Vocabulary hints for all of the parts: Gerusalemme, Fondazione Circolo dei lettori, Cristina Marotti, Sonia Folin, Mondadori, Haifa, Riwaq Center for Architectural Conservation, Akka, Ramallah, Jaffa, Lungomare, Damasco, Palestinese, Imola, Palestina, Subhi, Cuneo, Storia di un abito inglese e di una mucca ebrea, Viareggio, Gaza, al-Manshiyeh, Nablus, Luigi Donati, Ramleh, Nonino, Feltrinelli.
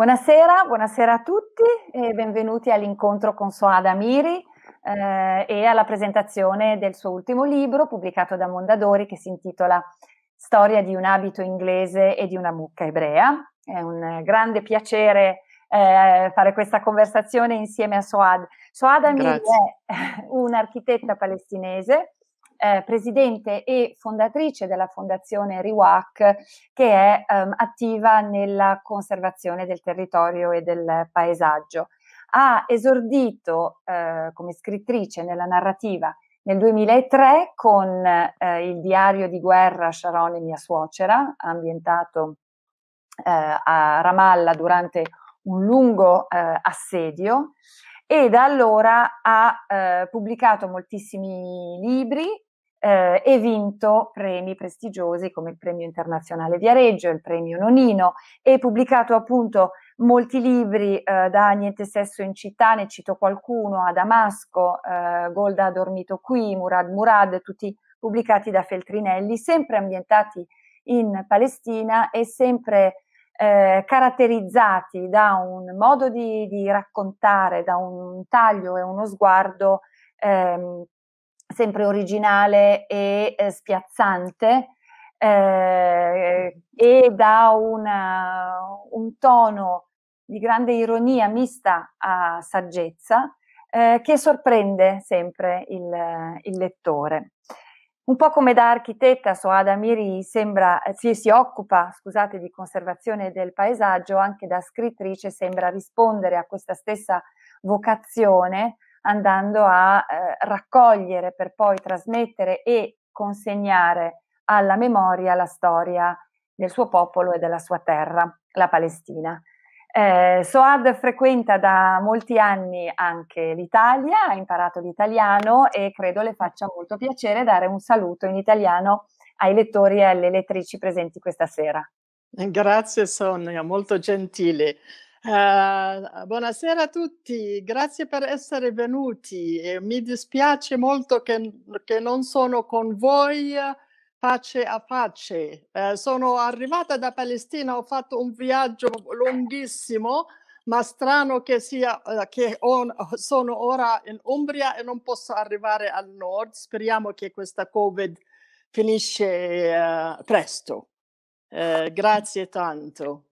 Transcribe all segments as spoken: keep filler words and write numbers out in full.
Buonasera, buonasera a tutti e benvenuti all'incontro con Suad Amiry eh, e alla presentazione del suo ultimo libro pubblicato da Mondadori che si intitola Storia di un abito inglese e di una mucca ebrea. È un grande piacere eh, fare questa conversazione insieme a Suad. Suad Amiry è un'architetta palestinese, Eh, presidente e fondatrice della fondazione Riwaq, che è ehm, attiva nella conservazione del territorio e del paesaggio. Ha esordito eh, come scrittrice nella narrativa nel duemilatré con eh, il diario di guerra Sharon e mia suocera, ambientato eh, a Ramallah durante un lungo eh, assedio, e da allora ha eh, pubblicato moltissimi libri Eh, e vinto premi prestigiosi come il premio internazionale Viareggio, il premio Nonino, e pubblicato appunto molti libri eh, da Niente Sesso in Città, ne cito qualcuno, a Damasco, eh, Golda ha dormito qui, Murad Murad, tutti pubblicati da Feltrinelli, sempre ambientati in Palestina e sempre eh, caratterizzati da un modo di, di raccontare, da un taglio e uno sguardo ehm, sempre originale e eh, spiazzante eh, e da una, un tono di grande ironia mista a saggezza eh, che sorprende sempre il, il lettore. Un po' come da architetta Suad Amiry sembra, si, si occupa scusate, di conservazione del paesaggio, anche da scrittrice sembra rispondere a questa stessa vocazione, andando a eh, raccogliere per poi trasmettere e consegnare alla memoria la storia del suo popolo e della sua terra, la Palestina. Eh, Suad frequenta da molti anni anche l'Italia, ha imparato l'italiano e credo le faccia molto piacere dare un saluto in italiano ai lettori e alle lettrici presenti questa sera. Grazie Sonia, molto gentile. Uh, buonasera a tutti, grazie per essere venuti e mi dispiace molto che, che non sono con voi faccia a faccia. Uh, sono arrivata da Palestina, ho fatto un viaggio lunghissimo, ma strano che sia uh, che on, sono ora in Umbria e non posso arrivare al nord. Speriamo che questa Covid finisce uh, presto. Uh, grazie tanto.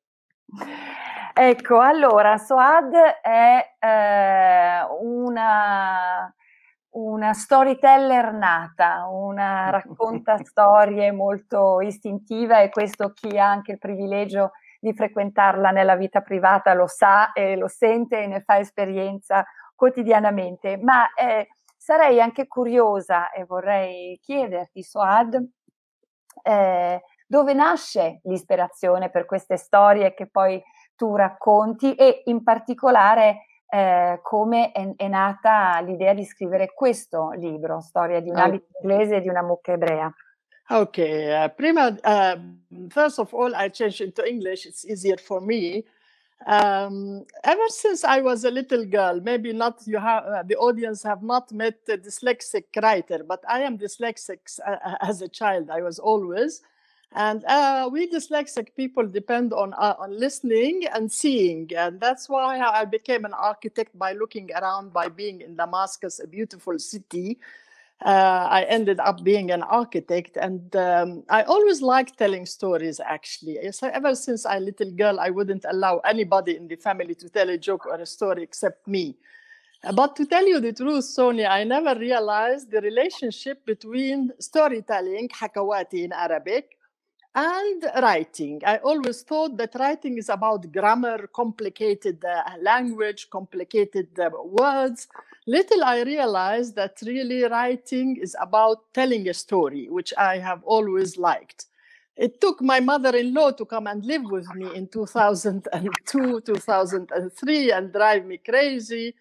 Ecco, allora, Suad è eh, una, una storyteller nata, una racconta storie molto istintiva, e questo chi ha anche il privilegio di frequentarla nella vita privata lo sa e lo sente e ne fa esperienza quotidianamente. Ma eh, sarei anche curiosa e vorrei chiederti, Suad, eh, dove nasce l'ispirazione per queste storie che poi tu racconti, e in particolare eh, come è, è nata l'idea di scrivere questo libro, Storia di un abito inglese e di una mucca ebrea. Ok, uh, prima, uh, first of all, I changed into English, it's easier for me. Um, ever since I was a little girl, maybe not you have, uh, the audience have not met a dyslexic writer, but I am dyslexic uh, as a child, I was always. And uh, we dyslexic people depend on, uh, on listening and seeing. And that's why I became an architect, by looking around, by being in Damascus, a beautiful city. Uh, I ended up being an architect. And um, I always liked telling stories, actually. So ever since I was a little girl, I wouldn't allow anybody in the family to tell a joke or a story except me. But to tell you the truth, Sonia, I never realized the relationship between storytelling, Hakawati in Arabic, and writing. I always thought that writing is about grammar, complicated uh, language, complicated uh, words. Little I realized that really writing is about telling a story, which I have always liked. It took my mother-in-law to come and live with me in two thousand two, two thousand three, and drive me crazy.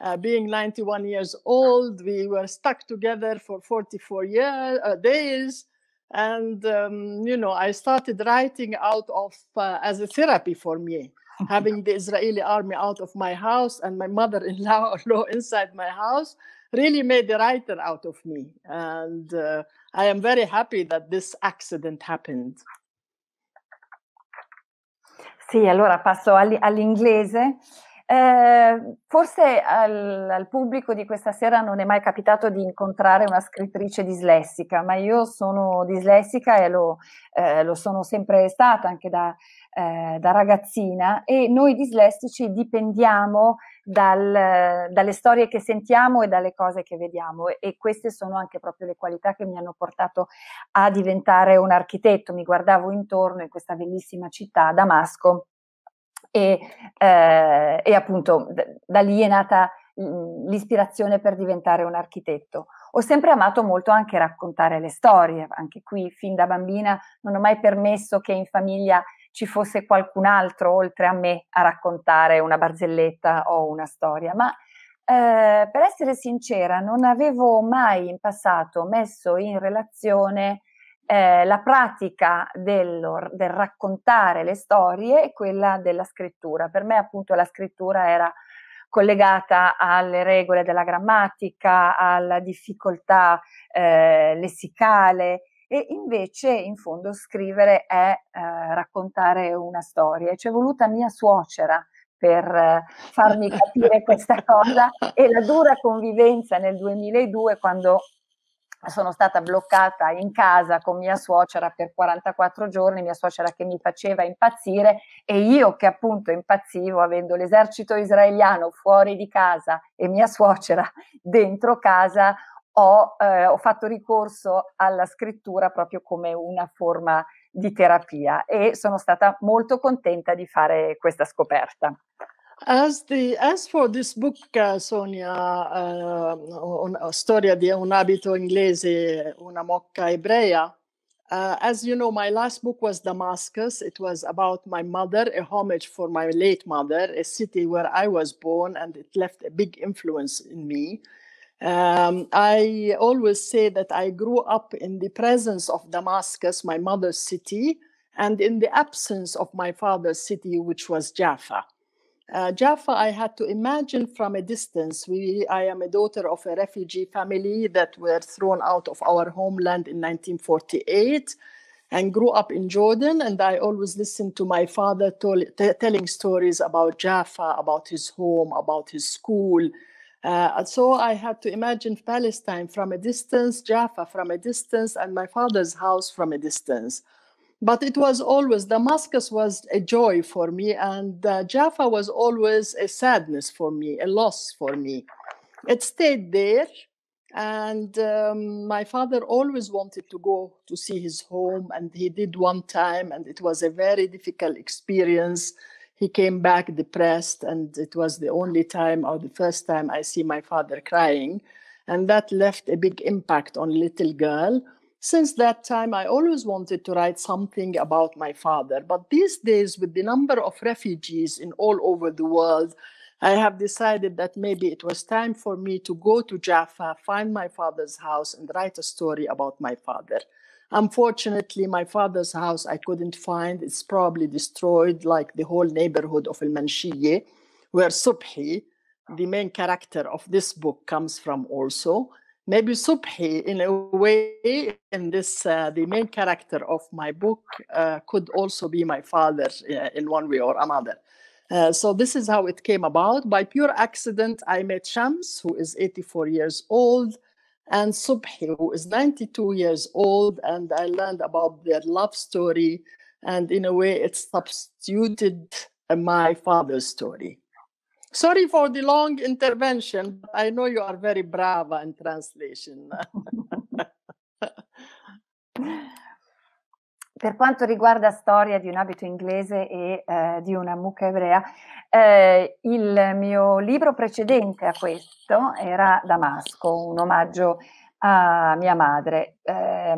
Uh, being ninety-one years old, we were stuck together for forty-four years, uh, days. And, um, you know, I started writing out of, uh, as a therapy for me, having the Israeli army out of my house and my mother-in-law inside my house really made a writer out of me. And uh, I am very happy that this accident happened. Sì, allora passo all'inglese. Eh, forse al, al pubblico di questa sera non è mai capitato di incontrare una scrittrice dislessica, ma io sono dislessica e lo, eh, lo sono sempre stata anche da, eh, da ragazzina, e noi dislessici dipendiamo dal, dalle storie che sentiamo e dalle cose che vediamo, e queste sono anche proprio le qualità che mi hanno portato a diventare un architetto. Mi guardavo intorno in questa bellissima città, Damasco, E, eh, e appunto da lì è nata l'ispirazione per diventare un architetto. Ho sempre amato molto anche raccontare le storie, anche qui fin da bambina non ho mai permesso che in famiglia ci fosse qualcun altro oltre a me a raccontare una barzelletta o una storia, ma eh, per essere sincera non avevo mai in passato messo in relazione Eh, la pratica del, del raccontare le storie e quella della scrittura. Per me appunto la scrittura era collegata alle regole della grammatica, alla difficoltà eh, lessicale, e invece in fondo scrivere è eh, raccontare una storia. C'è voluta mia suocera per farmi capire questa cosa, e la dura convivenza nel duemiladue, quando sono stata bloccata in casa con mia suocera per quarantaquattro giorni, mia suocera che mi faceva impazzire e io che appunto impazzivo avendo l'esercito israeliano fuori di casa e mia suocera dentro casa, ho, eh, ho fatto ricorso alla scrittura proprio come una forma di terapia, e sono stata molto contenta di fare questa scoperta. As, the, as for this book, uh, Sonia, uh, on, uh, Storia di un abito inglese, una mucca ebrea, uh, as you know, my last book was Damascus. It was about my mother, a homage for my late mother, a city where I was born, and it left a big influence in me. Um, I always say that I grew up in the presence of Damascus, my mother's city, and in the absence of my father's city, which was Jaffa. Uh, Jaffa, I had to imagine from a distance. We, I am a daughter of a refugee family that were thrown out of our homeland in nineteen forty-eight and grew up in Jordan. And I always listened to my father telling stories about Jaffa, about his home, about his school. Uh, so I had to imagine Palestine from a distance, Jaffa from a distance, and my father's house from a distance. But it was always, Damascus was a joy for me, and uh, Jaffa was always a sadness for me, a loss for me. It stayed there, and um, my father always wanted to go to see his home, and he did one time, and it was a very difficult experience. He came back depressed, and it was the only time or the first time I see my father crying, and that left a big impact on little girl. Since that time, I always wanted to write something about my father. But these days, with the number of refugees in all over the world, I have decided that maybe it was time for me to go to Jaffa, find my father's house, and write a story about my father. Unfortunately, my father's house I couldn't find. It's probably destroyed, like the whole neighborhood of al-Manshiyeh, where Subhi, the main character of this book, comes from also. Maybe Subhi, in a way, in this, uh, the main character of my book, uh, could also be my father uh, in one way or another. Uh, so this is how it came about. By pure accident, I met Shams, who is eighty-four years old, and Subhi, who is ninety-two years old, and I learned about their love story, and in a way, it substituted my father's story. Sorry for the long intervention, but I know you are very brava in translation. Per quanto riguarda Storia di un abito inglese e eh, di una mucca ebrea, eh, il mio libro precedente a questo era Damasco, un omaggio a mia madre. Eh,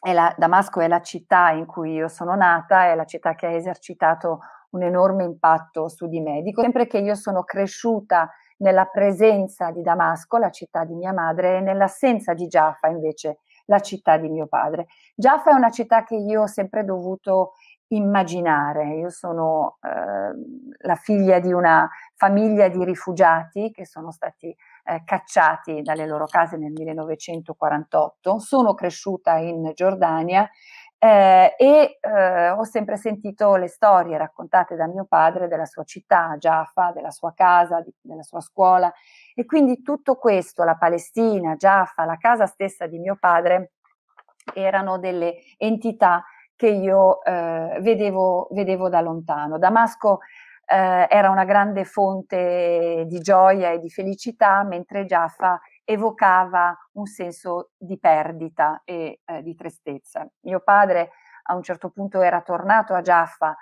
è la, Damasco è la città in cui io sono nata, è la città che ha esercitato un enorme impatto su di me. Dico sempre che io sono cresciuta nella presenza di Damasco, la città di mia madre, e nell'assenza di Jaffa, invece, la città di mio padre. Jaffa è una città che io ho sempre dovuto immaginare. Io sono eh, la figlia di una famiglia di rifugiati che sono stati eh, cacciati dalle loro case nel millenovecentoquarantotto. Sono cresciuta in Giordania Eh, e eh, ho sempre sentito le storie raccontate da mio padre della sua città, Jaffa, della sua casa, di, della sua scuola, e quindi tutto questo, la Palestina, Jaffa, la casa stessa di mio padre, erano delle entità che io eh, vedevo, vedevo da lontano. Damasco eh, era una grande fonte di gioia e di felicità, mentre Jaffa evocava un senso di perdita e eh, di tristezza. Mio padre a un certo punto era tornato a Jaffa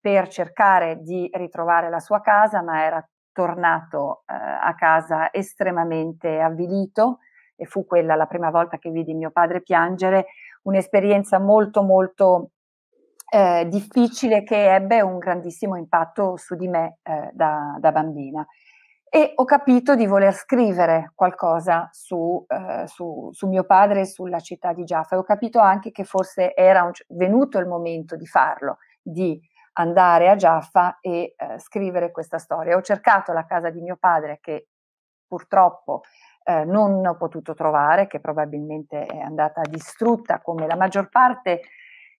per cercare di ritrovare la sua casa, ma era tornato eh, a casa estremamente avvilito, e fu quella la prima volta che vidi mio padre piangere, un'esperienza molto molto eh, difficile che ebbe un grandissimo impatto su di me eh, da, da bambina. E ho capito di voler scrivere qualcosa su, eh, su, su mio padre e sulla città di Jaffa, e ho capito anche che forse era un, venuto il momento di farlo, di andare a Jaffa e eh, scrivere questa storia. Ho cercato la casa di mio padre, che purtroppo eh, non ho potuto trovare, che probabilmente è andata distrutta come la maggior parte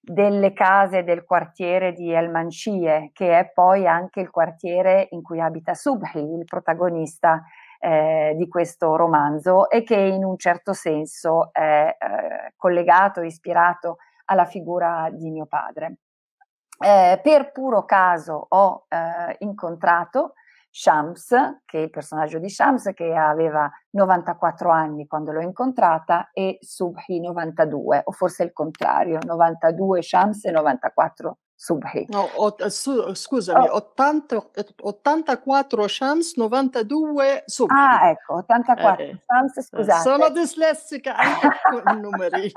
delle case del quartiere di al-Manshiyeh, che è poi anche il quartiere in cui abita Subhi, il protagonista eh, di questo romanzo, e che in un certo senso è eh, collegato, ispirato alla figura di mio padre. Eh, per puro caso ho eh, incontrato Shams, che è il personaggio di Shams, che aveva novantaquattro anni quando l'ho incontrata, e Subhi novantadue, o forse il contrario, novantadue Shams e novantaquattro Subhi. No, o, su, scusami, oh. ottanta, ottantaquattro Shams, novantadue Subhi. Ah, ecco, ottantaquattro eh. Shams, scusate. Sono dislessica anche con i numeri.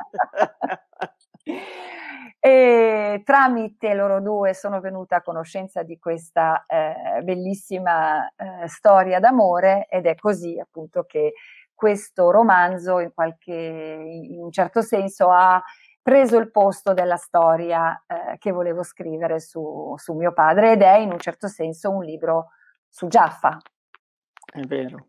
E tramite loro due sono venuta a conoscenza di questa eh, bellissima eh, storia d'amore, ed è così appunto che questo romanzo in, qualche, in un certo senso ha preso il posto della storia eh, che volevo scrivere su, su mio padre, ed è in un certo senso un libro su Jaffa. È vero.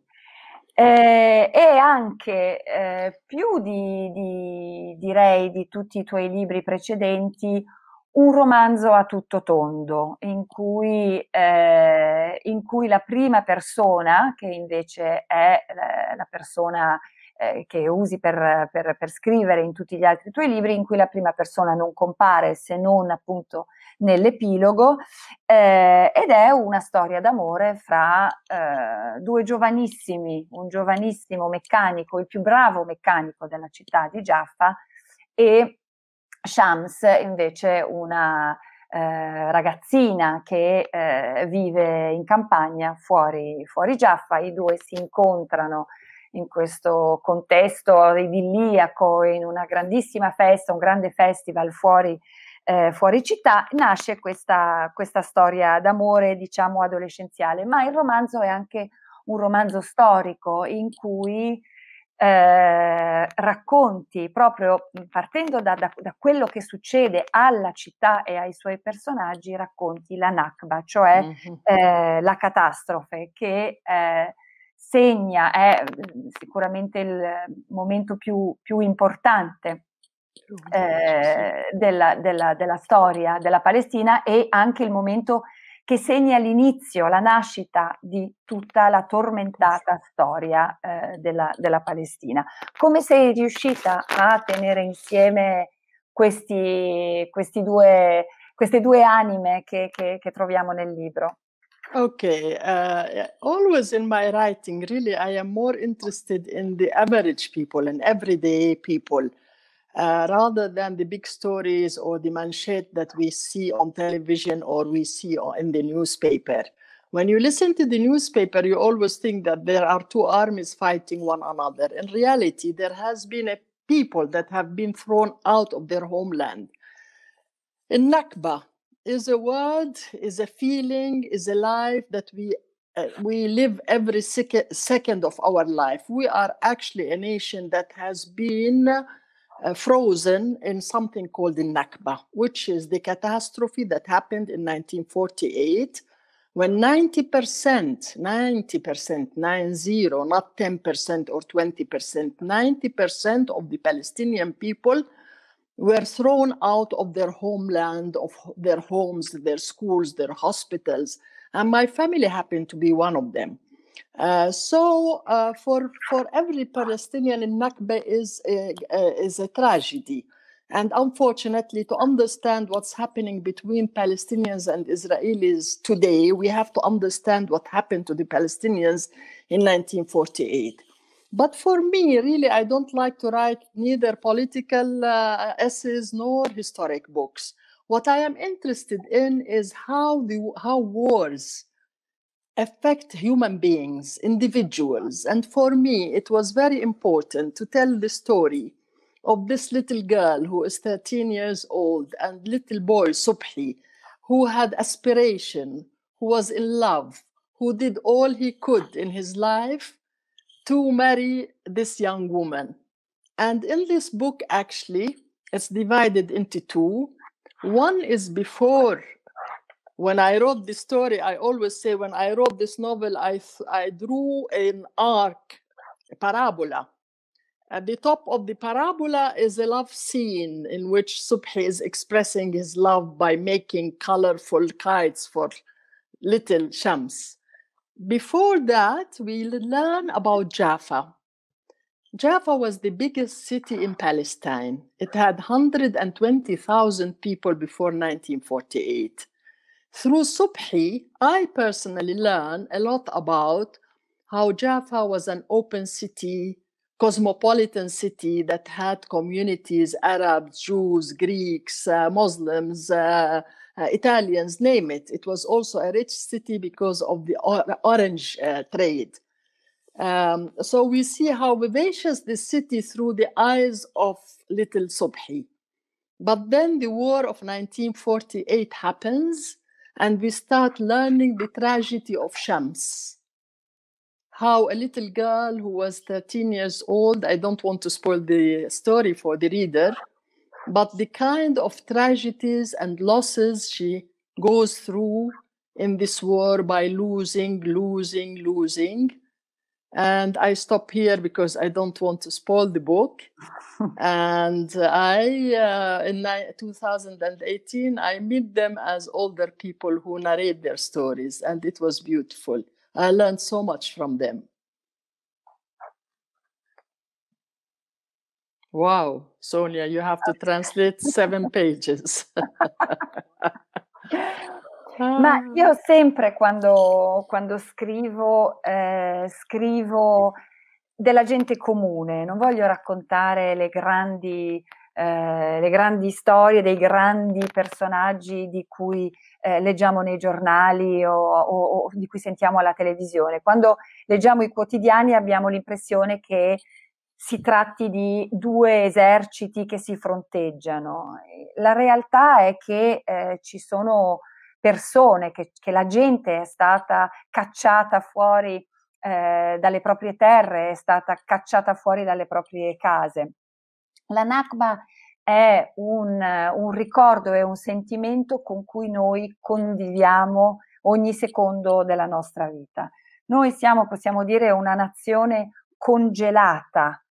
Eh, e anche eh, più di, di, direi di tutti i tuoi libri precedenti, un romanzo a tutto tondo, in cui, eh, in cui la prima persona, che invece è la, la persona eh, che usi per, per, per scrivere in tutti gli altri tuoi libri, in cui la prima persona non compare se non appunto nell'epilogo, eh, ed è una storia d'amore fra eh, due giovanissimi, un giovanissimo meccanico, il più bravo meccanico della città di Jaffa, e Shams, invece una eh, ragazzina che eh, vive in campagna fuori, fuori Jaffa. I due si incontrano in questo contesto idilliaco, in una grandissima festa, un grande festival fuori Eh, fuori città. Nasce questa, questa storia d'amore, diciamo adolescenziale, ma il romanzo è anche un romanzo storico in cui eh, racconti, proprio partendo da, da, da quello che succede alla città e ai suoi personaggi, racconti la Nakba, cioè mm-hmm. eh, la catastrofe che eh, segna, è sicuramente il momento più, più importante Eh, della, della, della storia della Palestina, e anche il momento che segna l'inizio, la nascita di tutta la tormentata storia eh, della, della Palestina. Come sei riuscita a tenere insieme questi, questi due, queste due anime che, che, che troviamo nel libro? Okay, uh, always in my writing, really, I am more interested in the average people and everyday people. Uh, rather than the big stories or the manchette that we see on television or we see in the newspaper. When you listen to the newspaper, you always think that there are two armies fighting one another. In reality, there has been a people that have been thrown out of their homeland. And Nakba is a word, is a feeling, is a life that we, uh, we live every sec second of our life. We are actually a nation that has been Uh, frozen in something called the Nakba, which is the catastrophe that happened in nineteen forty-eight, when ninety percent, ninety percent, nine zero, not ten percent or twenty percent, ninety percent of the Palestinian people were thrown out of their homeland, of their homes, their schools, their hospitals. And my family happened to be one of them. Uh, so uh, for, for every Palestinian, Nakba is a, uh, is a tragedy. And unfortunately, to understand what's happening between Palestinians and Israelis today, we have to understand what happened to the Palestinians in nineteen forty-eight. But for me, really, I don't like to write neither political uh, essays nor historic books. What I am interested in is how, the, how wars affect human beings, individuals. And for me, it was very important to tell the story of this little girl who is thirteen years old and little boy, Subhi, who had aspiration, who was in love, who did all he could in his life to marry this young woman. And in this book, actually, it's divided into two. One is before, when I wrote this story, I always say when I wrote this novel, I, I drew an arc, a parabola. At the top of the parabola is a love scene in which Subhi is expressing his love by making colorful kites for little Shams. Before that, we learn about Jaffa. Jaffa was the biggest city in Palestine. It had one hundred twenty thousand people before nineteen forty-eight. Through Subhi, I personally learned a lot about how Jaffa was an open city, cosmopolitan city that had communities, Arabs, Jews, Greeks, uh, Muslims, uh, uh, Italians, name it. It was also a rich city because of the or orange uh, trade. Um, so we see how vivacious this city through the eyes of little Subhi. But then the war of nineteen forty-eight happens, and we start learning the tragedy of Shams. How a little girl who was thirteen years old, I don't want to spoil the story for the reader, but the kind of tragedies and losses she goes through in this war by losing, losing, losing. And I stop here because I don't want to spoil the book. And I, uh, in two thousand eighteen, I meet them as older people who narrate their stories, and it was beautiful. I learned so much from them. Wow, Sonia, you have to translate seven pages. Ma io sempre quando, quando scrivo, eh, scrivo della gente comune, non voglio raccontare le grandi, eh, le grandi storie dei grandi personaggi di cui Eh, leggiamo nei giornali o, o, o di cui sentiamo alla televisione. Quando leggiamo i quotidiani abbiamo l'impressione che si tratti di due eserciti che si fronteggiano. La realtà è che eh, ci sono persone, che, che la gente è stata cacciata fuori eh, dalle proprie terre, è stata cacciata fuori dalle proprie case. La Nakba è un, un ricordo e un sentimento con cui noi conviviamo ogni secondo della nostra vita. Noi siamo, possiamo dire, una nazione congelata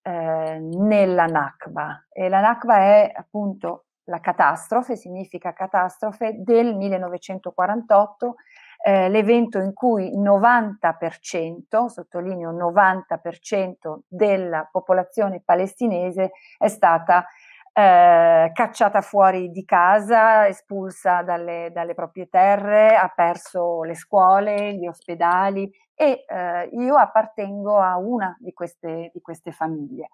eh, nella Nakba, e la Nakba è appunto la catastrofe, significa catastrofe, del millenovecentoquarantotto, eh, l'evento in cui novanta per cento, sottolineo novanta per cento, della popolazione palestinese è stata Eh, cacciata fuori di casa, espulsa dalle, dalle proprie terre, ha perso le scuole, gli ospedali, e eh, io appartengo a una di queste, di queste famiglie.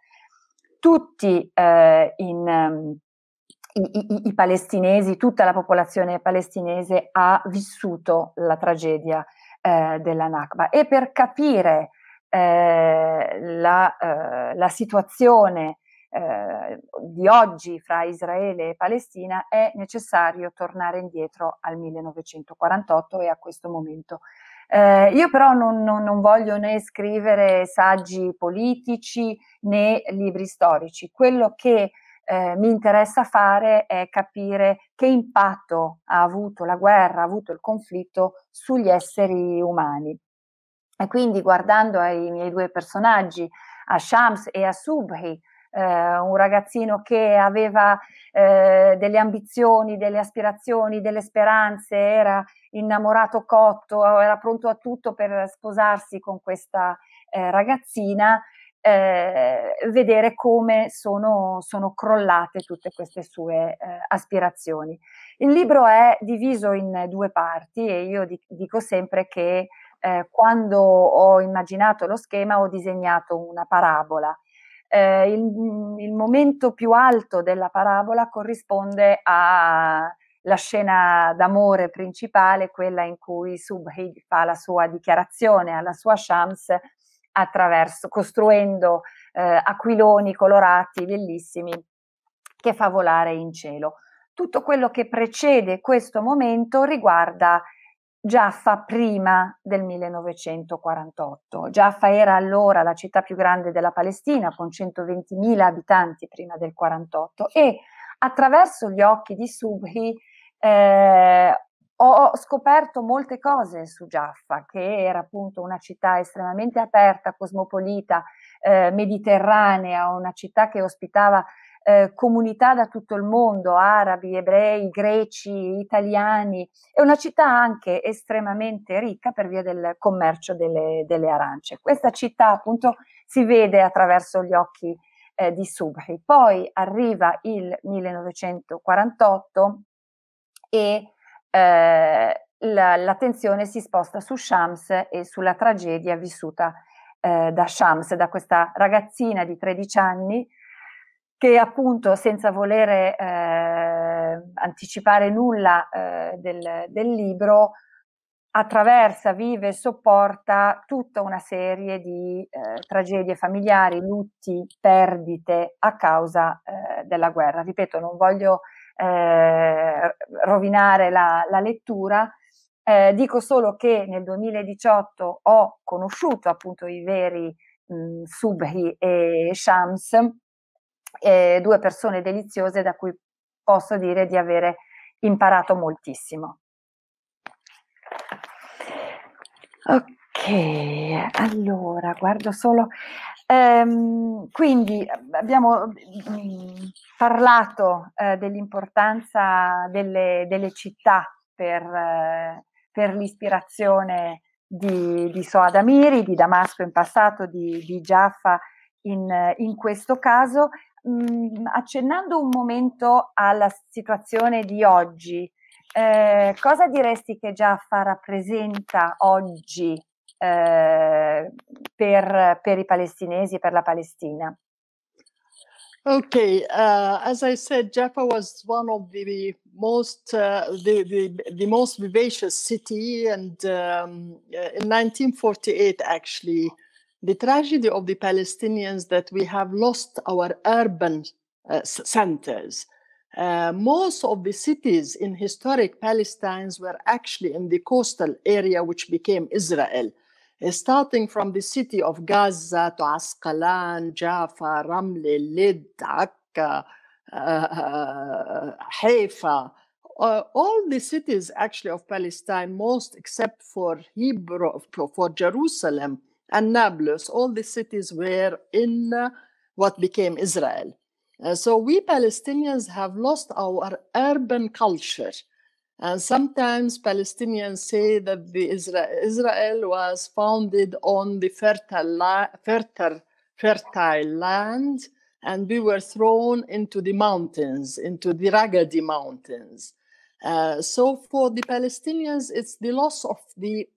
Tutti eh, in, i, i, i palestinesi, tutta la popolazione palestinese ha vissuto la tragedia eh, della Nakba, e per capire eh, la, eh, la situazione Eh, di oggi fra Israele e Palestina è necessario tornare indietro al millenovecentoquarantotto e a questo momento. Eh, io però non, non, non voglio né scrivere saggi politici né libri storici. Quello che eh, mi interessa fare è capire che impatto ha avuto la guerra, ha avuto il conflitto sugli esseri umani. E quindi, guardando ai miei due personaggi, a Shams e a Subhi, eh, un ragazzino che aveva eh, delle ambizioni, delle aspirazioni, delle speranze, era innamorato cotto, era pronto a tutto per sposarsi con questa eh, ragazzina, eh, vedere come sono, sono crollate tutte queste sue eh, aspirazioni. Il libro è diviso in due parti e io di- dico sempre che Eh, quando ho immaginato lo schema ho disegnato una parabola. Eh, il, il momento più alto della parabola corrisponde alla scena d'amore principale, quella in cui Subhi fa la sua dichiarazione alla sua Shams attraverso, costruendo eh, aquiloni colorati bellissimi che fa volare in cielo. Tutto quello che precede questo momento riguarda Jaffa prima del millenovecentoquarantotto. Jaffa era allora la città più grande della Palestina, con centoventimila abitanti prima del quarantotto, e attraverso gli occhi di Subhi eh, ho scoperto molte cose su Jaffa, che era appunto una città estremamente aperta, cosmopolita, eh, mediterranea, una città che ospitava Eh, comunità da tutto il mondo, arabi, ebrei, greci, italiani, è una città anche estremamente ricca per via del commercio delle, delle arance. Questa città appunto si vede attraverso gli occhi eh, di Subhi. Poi arriva il millenovecentoquarantotto e eh, la, l'attenzione si sposta su Shams e sulla tragedia vissuta eh, da Shams, da questa ragazzina di tredici anni che appunto, senza volere eh, anticipare nulla eh, del, del libro, attraversa, vive e sopporta tutta una serie di eh, tragedie familiari, lutti, perdite a causa eh, della guerra. Ripeto, non voglio eh, rovinare la, la lettura, eh, dico solo che nel duemiladiciotto ho conosciuto appunto i veri mh, Subhi e Shams, Eh, due persone deliziose da cui posso dire di avere imparato moltissimo. Ok, allora guardo solo, ehm, quindi abbiamo mh, parlato eh, dell'importanza delle, delle città per, eh, per l'ispirazione di, di Soad Amiry, di Damasco in passato, di, di Jaffa in, in questo caso. Mm, accennando un momento alla situazione di oggi, eh, cosa diresti che Jaffa rappresenta oggi eh, per, per i palestinesi, per la Palestina? Okay, uh, as I said, Jaffa was one of the most uh, the, the the most vivacious city, and um, in nineteen forty-eight actually. The tragedy of the Palestinians that we have lost our urban uh, centers. Uh, most of the cities in historic Palestine were actually in the coastal area, which became Israel, uh, starting from the city of Gaza to Asqalan, Jaffa, Ramleh, Lid, Akka, uh, uh, Haifa. Uh, all the cities actually of Palestine, most except for Hebrew, for Jerusalem, and Nablus, all the cities were in uh, what became Israel. Uh, so we Palestinians have lost our urban culture. And sometimes Palestinians say that the Israel, Israel was founded on the fertile, la fertile, fertile land, and we were thrown into the mountains, into the ruggedy mountains. Uh, so for the Palestinians, it's the loss of the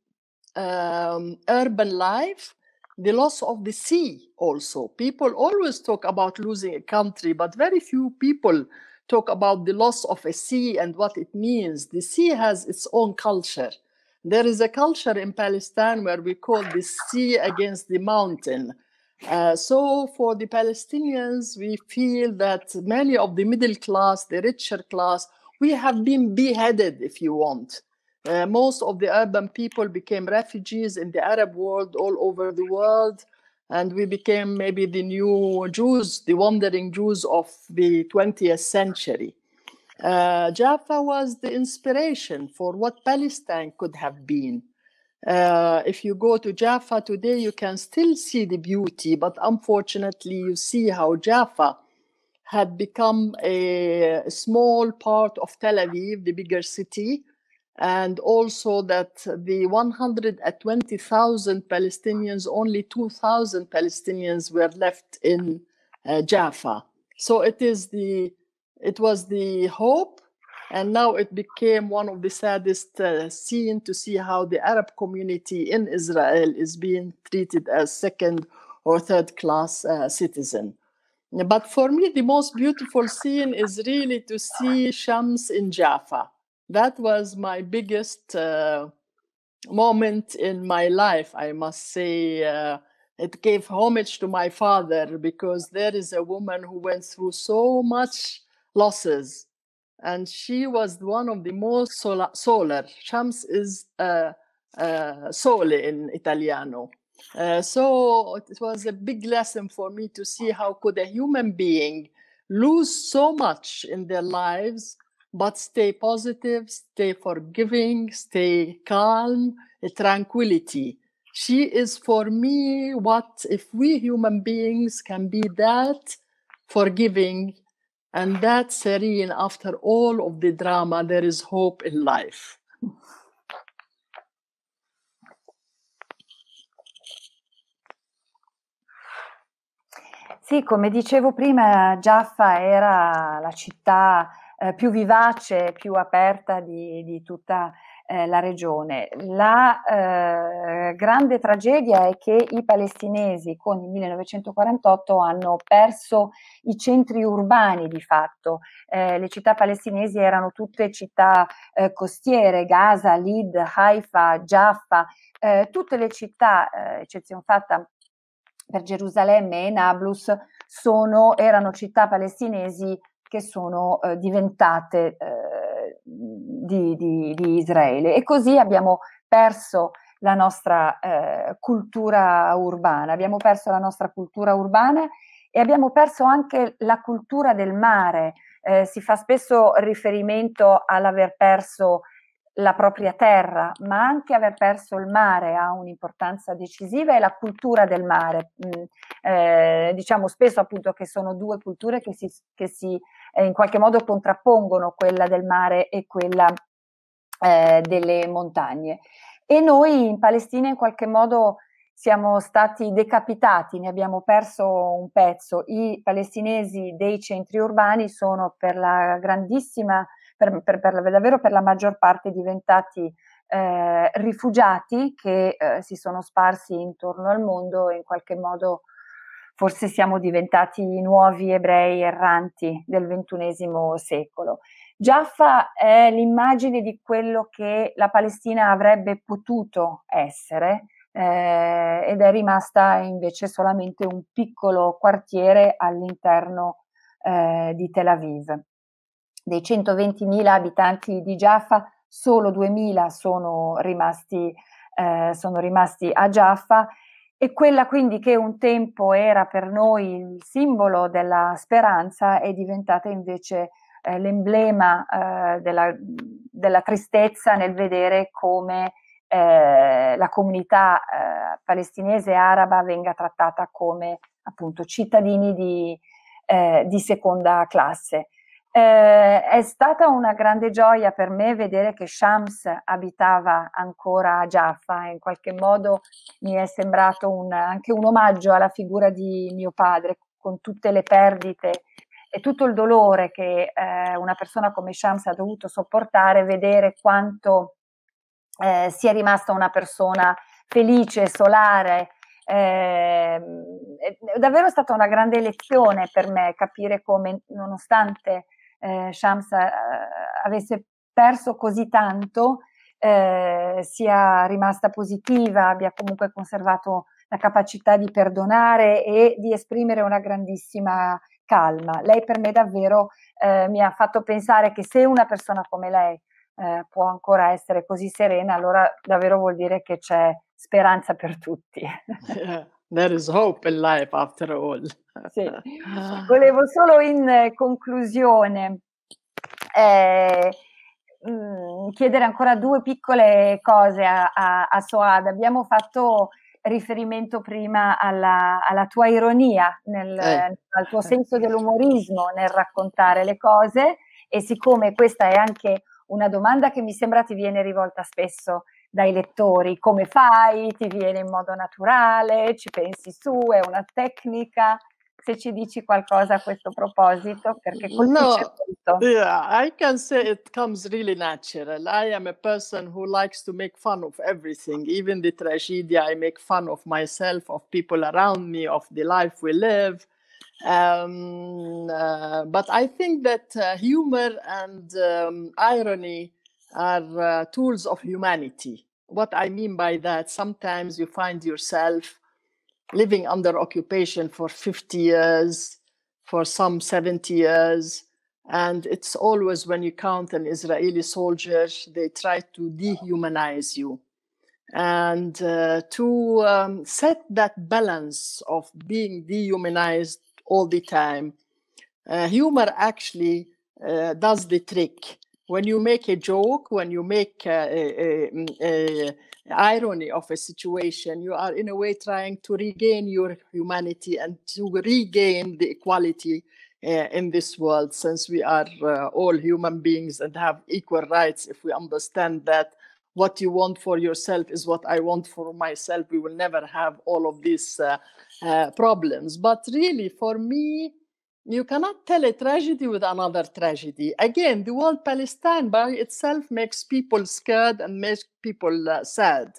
Um, urban life, the loss of the sea also. People always talk about losing a country, but very few people talk about the loss of a sea and what it means. The sea has its own culture. There is a culture in Palestine where we call the sea against the mountain. Uh, so for the Palestinians, we feel that many of the middle class, the richer class, we have been beheaded, if you want. Uh, most of the urban people became refugees in the Arab world, all over the world, and we became maybe the new Jews, the wandering Jews of the twentieth century. Uh, Jaffa was the inspiration for what Palestine could have been. Uh, if you go to Jaffa today, you can still see the beauty, but unfortunately, you see how Jaffa had become a, a small part of Tel Aviv, the bigger city, and also that the one hundred twenty thousand Palestinians, only two thousand Palestinians were left in uh, Jaffa. So it is the, it was the hope, and now it became one of the saddest uh, scenes to see how the Arab community in Israel is being treated as second or third class uh, citizen. But for me, the most beautiful scene is really to see Shams in Jaffa. That was my biggest uh, moment in my life, I must say. Uh, it gave homage to my father, because there is a woman who went through so much losses, and she was one of the most solar. solar. Shams is uh, uh, sole in Italiano. Uh, so it was a big lesson for me to see how could a human being lose so much in their lives, but stay positive, stay forgiving, stay calm, a tranquility. She is for me what, if we human beings can be that forgiving, and that serene after all of the drama, there is hope in life. Sì, come dicevo prima, Jaffa era la città eh, più vivace, più aperta di, di tutta eh, la regione. La eh, grande tragedia è che i palestinesi con il millenovecentoquarantotto hanno perso i centri urbani di fatto. Eh, le città palestinesi erano tutte città eh, costiere, Gaza, Lid, Haifa, Jaffa, eh, tutte le città, eh, eccezione fatta per Gerusalemme e Nablus, sono, erano città palestinesi che sono eh, diventate eh, di, di, di Israele, e così abbiamo perso la nostra eh, cultura urbana, abbiamo perso la nostra cultura urbana e abbiamo perso anche la cultura del mare. Eh, si fa spesso riferimento all'aver perso la propria terra, ma anche aver perso il mare ha un'importanza decisiva, e la cultura del mare. Mm, eh, diciamo spesso appunto che sono due culture che si, che si eh, in qualche modo contrappongono, quella del mare e quella eh, delle montagne. E noi in Palestina in qualche modo siamo stati decapitati, ne abbiamo perso un pezzo. I palestinesi dei centri urbani sono per la grandissima Per, per, per, davvero per la maggior parte diventati eh, rifugiati che eh, si sono sparsi intorno al mondo, e in qualche modo forse siamo diventati i nuovi ebrei erranti del ventunesimo secolo. Jaffa è l'immagine di quello che la Palestina avrebbe potuto essere, eh, ed è rimasta invece solamente un piccolo quartiere all'interno eh, di Tel Aviv. Dei centoventimila abitanti di Jaffa, solo duemila sono rimasti, eh, sono rimasti a Jaffa, e quella quindi che un tempo era per noi il simbolo della speranza è diventata invece eh, l'emblema eh, della, della tristezza, nel vedere come eh, la comunità eh, palestinese e araba venga trattata come appunto cittadini di, eh, di seconda classe. Eh, è stata una grande gioia per me vedere che Shams abitava ancora a Jaffa, in qualche modo mi è sembrato un, anche un omaggio alla figura di mio padre, con tutte le perdite e tutto il dolore che eh, una persona come Shams ha dovuto sopportare, vedere quanto eh, sia rimasta una persona felice, solare. Eh, è davvero stata una grande lezione per me capire come, nonostante Eh, Shams eh, avesse perso così tanto, eh, sia rimasta positiva, abbia comunque conservato la capacità di perdonare e di esprimere una grandissima calma. Lei per me davvero eh, mi ha fatto pensare che se una persona come lei eh, può ancora essere così serena, allora davvero vuol dire che c'è speranza per tutti. There is hope in life after all. Sì. Volevo solo in conclusione eh, mh, chiedere ancora due piccole cose a, a, a Soad. Abbiamo fatto riferimento prima alla, alla tua ironia, nel, eh. al tuo senso dell'umorismo nel raccontare le cose, e siccome questa è anche una domanda che mi sembra ti viene rivolta spesso dai lettori, come fai? Ti viene in modo naturale? Ci pensi su? È una tecnica? Se ci dici qualcosa a questo proposito, perché colpisce molto. Yeah, I can say it comes really natural. I am a person who likes to make fun of everything, even the tragedy. I make fun of myself, of people around me, of the life we live. Um, uh, but I think that uh, humor and um, irony are uh, tools of humanity. What I mean by that, sometimes you find yourself living under occupation for fifty years, for some seventy years. And it's always when you count an Israeli soldier, they try to dehumanize you. And uh, to um, set that balance of being dehumanized all the time, uh, humor actually uh, does the trick. When you make a joke, when you make uh, a, a, a irony of a situation, you are in a way trying to regain your humanity and to regain the equality uh, in this world, since we are uh, all human beings and have equal rights. If we understand that what you want for yourself is what I want for myself, we will never have all of these uh, uh, problems. But really, for me, you cannot tell a tragedy with another tragedy. Again, the word Palestine by itself makes people scared and makes people uh, sad.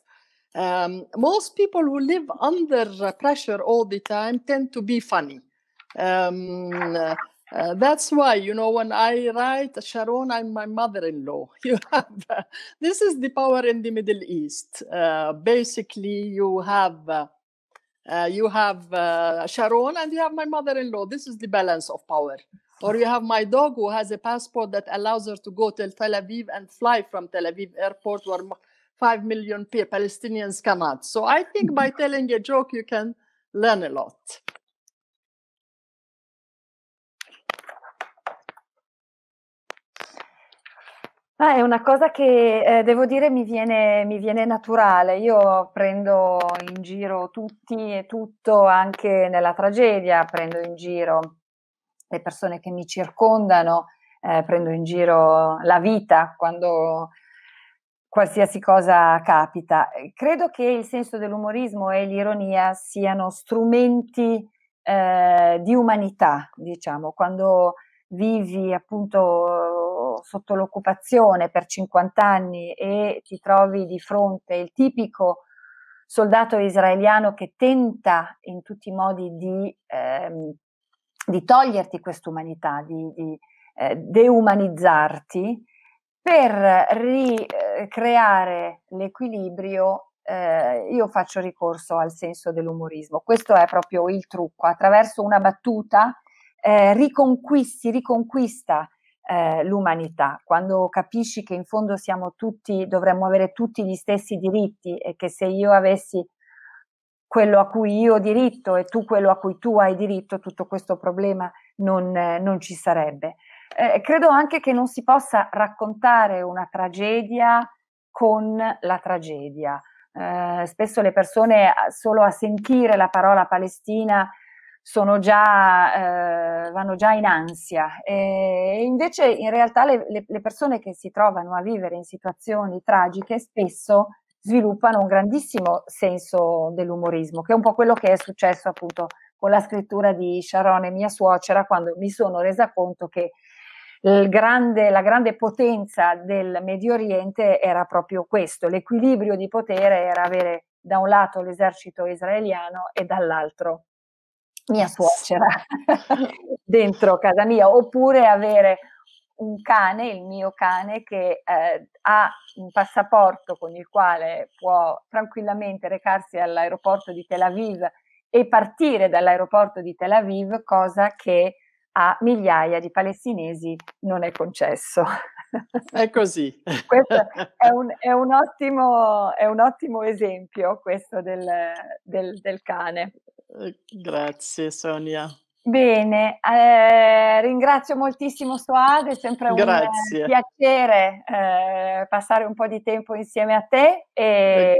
Um, most people who live under pressure all the time tend to be funny. Um, uh, uh, that's why, you know, when I write Sharon, I'm my mother-in-law. You have uh, this is the power in the Middle East. Uh, basically, you have... Uh, Uh, you have uh, Sharon and you have my mother-in-law. This is the balance of power. Or you have my dog who has a passport that allows her to go to Tel Aviv and fly from Tel Aviv airport where five million Palestinians cannot. So I think by telling a joke, you can learn a lot. Ah, è una cosa che eh, devo dire mi viene, mi viene naturale. Io prendo in giro tutti e tutto, anche nella tragedia, prendo in giro le persone che mi circondano, eh, prendo in giro la vita quando qualsiasi cosa capita. Credo che il senso dell'umorismo e l'ironia siano strumenti eh, di umanità, diciamo, quando vivi appunto sotto l'occupazione per cinquanta anni e ti trovi di fronte il tipico soldato israeliano che tenta in tutti i modi di, ehm, di toglierti quest'umanità, di, di eh, deumanizzarti per ricreare l'equilibrio. Eh, io faccio ricorso al senso dell'umorismo, questo è proprio il trucco, attraverso una battuta Eh, riconquisti, riconquista eh, l'umanità, quando capisci che in fondo siamo tutti, dovremmo avere tutti gli stessi diritti e che se io avessi quello a cui io ho diritto e tu quello a cui tu hai diritto, tutto questo problema non, eh, non ci sarebbe. Eh, credo anche che non si possa raccontare una tragedia con la tragedia. Eh, spesso le persone solo a sentire la parola Palestina sono già, eh, vanno già in ansia, e invece in realtà le, le, le persone che si trovano a vivere in situazioni tragiche spesso sviluppano un grandissimo senso dell'umorismo, che è un po' quello che è successo appunto con la scrittura di Sharon e mia suocera, quando mi sono resa conto che il grande, la grande potenza del Medio Oriente era proprio questo, l'equilibrio di potere era avere da un lato l'esercito israeliano e dall'altro mia suocera dentro casa mia, oppure avere un cane, il mio cane, che eh, ha un passaporto con il quale può tranquillamente recarsi all'aeroporto di Tel Aviv e partire dall'aeroporto di Tel Aviv, cosa che a migliaia di palestinesi non è concesso. È così. Questo è un, è un ottimo, è un ottimo esempio, questo del, del, del cane. Grazie Sonia. Bene, eh, ringrazio moltissimo Soad, è sempre un Grazie. piacere eh, passare un po' di tempo insieme a te e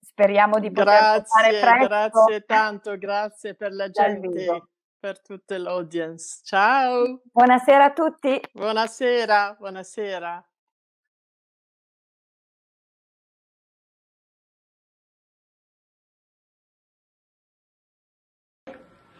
speriamo di poter fare presto. Grazie tanto, grazie per la gente, per tutta l'audience. Ciao! Buonasera a tutti! Buonasera, buonasera!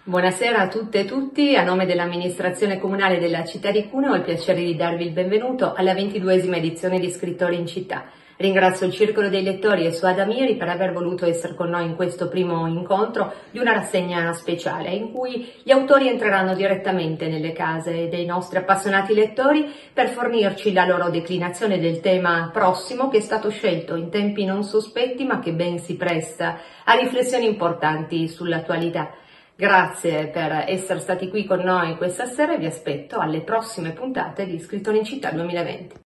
Buonasera a tutte e tutti, a nome dell'amministrazione comunale della città di Cuneo ho il piacere di darvi il benvenuto alla ventiduesima edizione di Scrittori in Città. Ringrazio il Circolo dei Lettori e Suad Amiry per aver voluto essere con noi in questo primo incontro di una rassegna speciale in cui gli autori entreranno direttamente nelle case dei nostri appassionati lettori per fornirci la loro declinazione del tema prossimo che è stato scelto in tempi non sospetti ma che ben si presta a riflessioni importanti sull'attualità. Grazie per essere stati qui con noi questa sera e vi aspetto alle prossime puntate di Scrittori in Città duemilaventi.